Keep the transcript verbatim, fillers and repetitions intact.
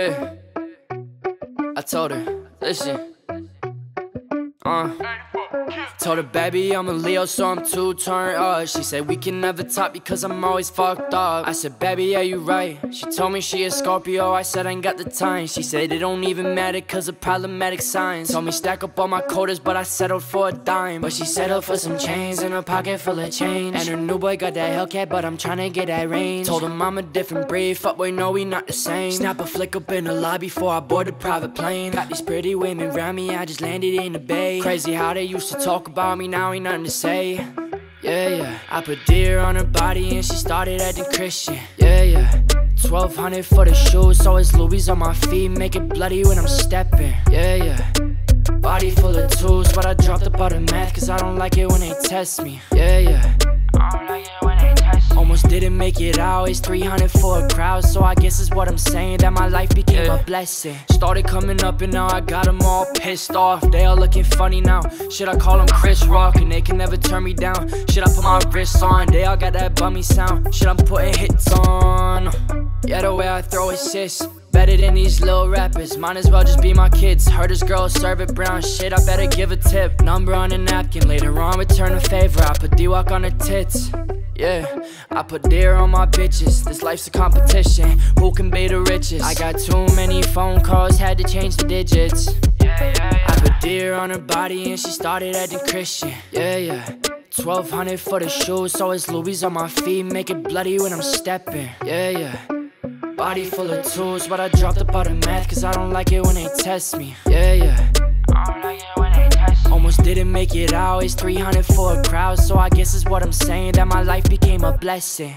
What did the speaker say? Yeah, I told her, listen, uh told her, baby, I'm a Leo, so I'm too turned up. She said, we can never top because I'm always fucked up. I said, baby, yeah, you right. She told me she a Scorpio, I said, I ain't got the time. She said, it don't even matter because of problematic signs. Told me stack up all my quotas, but I settled for a dime. But she settled for some chains and a pocket full of change. And her new boy got that Hellcat, but I'm trying to get that range. Told him I'm a different breed, fuck boy, no, we not the same. Snap a flick up in the lobby before I board a private plane. Got these pretty women round me, I just landed in the bay. Crazy how they used to talk about me, now ain't nothing to say. Yeah, yeah, I put deer on her body and she started acting Christian. Yeah, yeah, twelve hundred for the shoes, so it's Louis on my feet. Make it bloody when I'm stepping. Yeah, yeah, body full of tools, but I dropped up out of math, cause I don't like it when they test me. Yeah, yeah, I don't like it when they test me. Almost didn't make it out, it's three hundred for a crowd. So I guess is what I'm saying, that my life became yeah. a blessing. Started coming up and now I got them all pissed off. They all looking funny now, shit, I call them Chris Rock. And they can never turn me down, shit, I put my wrists on. They all got that bummy sound, shit, I'm putting hits on. Yeah, the way I throw assists, better than these little rappers, might as well just be my kids. Heard this girl serve it brown, shit, I better give a tip. Number on a napkin, later on return a favor. I put D walk on her tits. Yeah, I put deer on my bitches. This life's a competition, who can be the richest? I got too many phone calls, had to change the digits. Yeah, yeah, yeah. I put deer on her body and she started acting Christian. Yeah, yeah, twelve hundred for the shoes, so it's Louis on my feet. Make it bloody when I'm stepping. Yeah, yeah, body full of tools, but I dropped up out of math, cause I don't like it when they test me. Yeah, yeah, I don't like it when they test me. Almost didn't make it out, it's three hundred for a crowd. So I guess is what I'm saying, that my life became a blessing.